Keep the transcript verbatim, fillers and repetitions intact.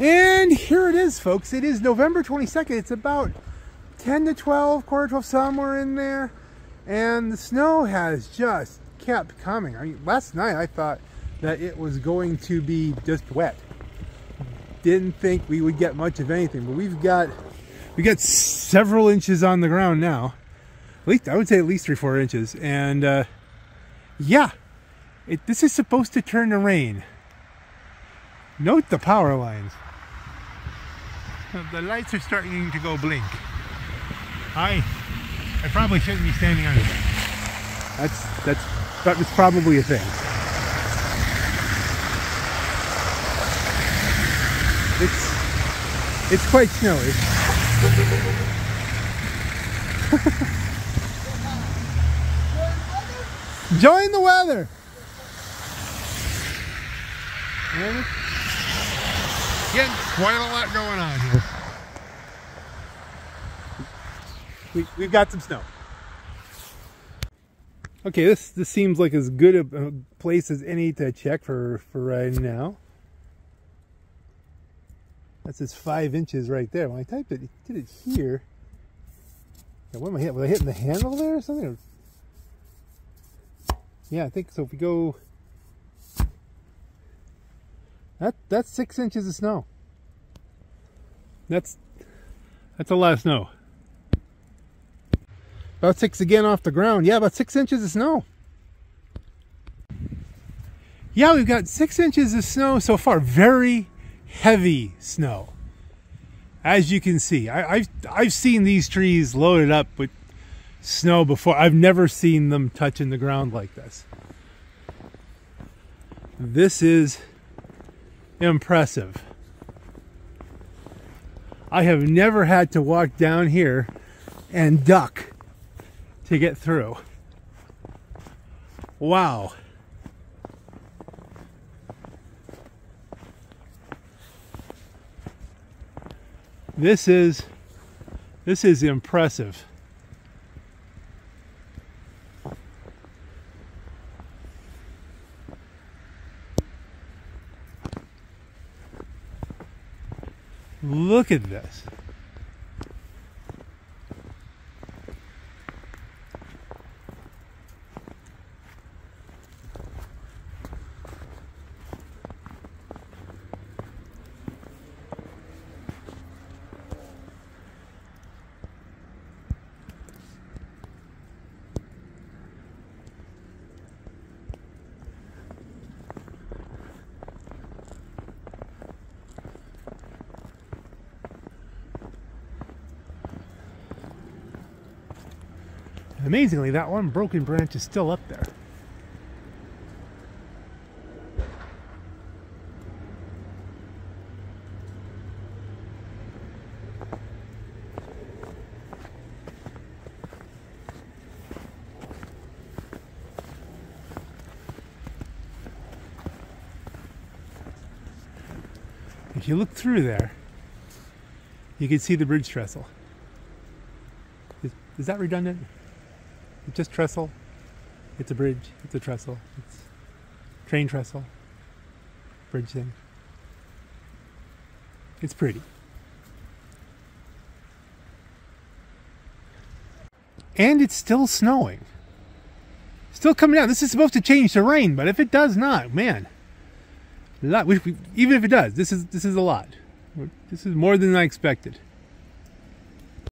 And here it is, folks. It is November twenty-second. It's about ten to twelve, quarter to twelve, somewhere in there. And the snow has just kept coming. I mean, last night I thought that it was going to be just wet. Didn't think we would get much of anything, but we've got we got several inches on the ground now. At least I would say at least three, four inches. And uh, yeah, it, this is supposed to turn to rain. Note the power lines. The lights are starting to go blink. I I probably shouldn't be standing under them. That's that's that's probably a thing. It's it's quite snowy. Join the weather. And it's getting quite a lot going on here. We, we've got some snow. Okay, this this seems like as good a place as any to check for for right now. That says five inches right there. When I typed it, it did it here. Now, what am I hitting? Was I hitting the handle there or something? Yeah, I think so. If we go, that that's six inches of snow. That's that's a lot of snow. About six again off the ground. Yeah, about six inches of snow. Yeah, we've got six inches of snow so far. Very heavy snow. As you can see, I, I've, I've seen these trees loaded up with snow before. I've never seen them touching the ground like this. This is impressive. I have never had to walk down here and duck to get through. Wow. This is this is impressive. Look at this. Amazingly, that one broken branch is still up there. If you look through there, you can see the bridge trestle. Is, is that redundant? It's just trestle, it's a bridge, it's a trestle, it's train trestle, bridge thing. It's pretty. And it's still snowing. Still coming down. This is supposed to change to rain, but if it does not, man, a lot. We, we, even if it does, this is, this is a lot. This is more than I expected.